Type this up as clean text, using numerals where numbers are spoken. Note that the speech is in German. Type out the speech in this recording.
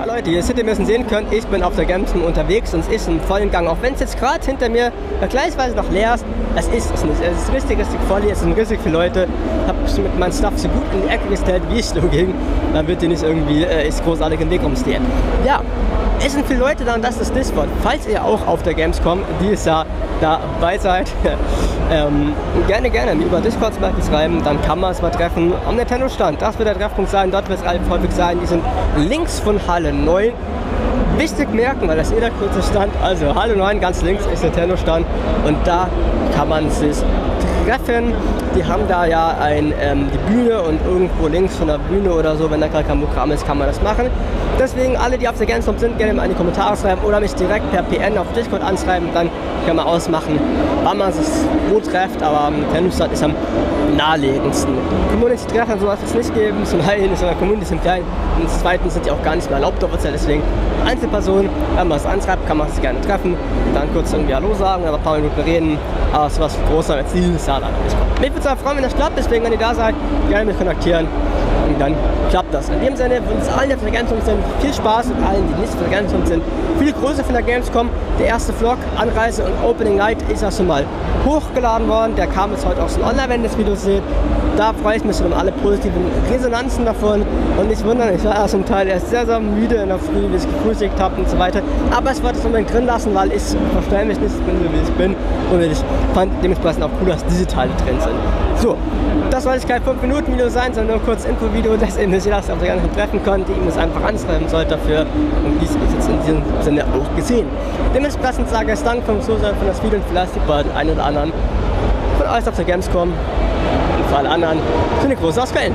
Hallo Leute, hier seht ihr, müssen sehen können, ich bin auf der Gamescom unterwegs und es ist im vollen Gang, auch wenn es jetzt gerade hinter mir vergleichsweise noch leer ist. Das ist es nicht. Es ist richtig voll, es sind richtig viele Leute. Ich habe mit meinem Stuff so gut in die Ecke gestellt, wie es nur ging, damit ihr nicht irgendwie großartig im Weg rumstehen. Ja, es sind viele Leute da und das ist Discord. Falls ihr auch auf der Gamescom dieses Jahr dabei seid, gerne über Discord schreiben, dann kann man es mal treffen am Nintendo Stand. Das wird der Treffpunkt sein, dort wird es halt häufig sein. Die sind links von Halle 9. Wichtig merken, weil das ist der kurze Stand. Also Halle 9, ganz links ist Nintendo Stand und da kann man sich treffen. Die haben da ja die Bühne und irgendwo links von der Bühne oder so, wenn da gerade kein Programm ist, kann man das machen. Deswegen alle, die auf der Gamescom sind, gerne mal in die Kommentare schreiben oder mich direkt per PN auf Discord anschreiben. Dann kann man ausmachen, wann man sich wo trefft, aber Nintendo Stand ist am naheliegendsten. Community-Treffen soll es nicht geben, zum einen ist in der Community sind klein und zum zweiten sind die auch gar nicht mehr erlaubt offiziell, deswegen Einzelpersonen, wenn man es anschreibt, kann man sich gerne treffen, dann kurz irgendwie Hallo sagen, dann ein paar Minuten reden, aber es ist was Großes als dieses Jahr leider nicht kommt. Mich würde es auch freuen, wenn das klappt, deswegen, wenn ihr da seid, gerne mich kontaktieren und dann klappt das. In dem Sinne, uns allen, die auf der Gamescom sind, viel Spaß und allen, die nicht auf der Gamescom sind, viel Grüße von der Gamescom. Der erste Vlog, Anreise und Opening Night ist ja schon mal hochgeladen worden, der kam jetzt heute auch schon online, wenn ihr das Video seht. Da freue ich mich schon um alle positiven Resonanzen davon und nicht wundern, ich war zum Teil erst sehr, sehr müde in der Früh, wie ich gefrühstückt habe und so weiter. Aber ich wollte es unbedingt drin lassen, weil ich verstehe mich nicht, ich bin so wie ich bin und ich fand dementsprechend auch cool, dass diese Teile drin sind. So, das soll jetzt kein 5-Minuten-Video sein, sondern nur ein kurzes Info-Video, das ihr nicht jederzeit auf der Gamescom treffen könnt, die ihr es einfach anschreiben sollt dafür und dies ist jetzt in diesem Sinne auch gesehen. Dementsprechend sage ich danke vom Zusehen für das Video und vielleicht die beiden einen oder anderen von euch auf der Gamescom. Alle anderen sind eine große aus Köln.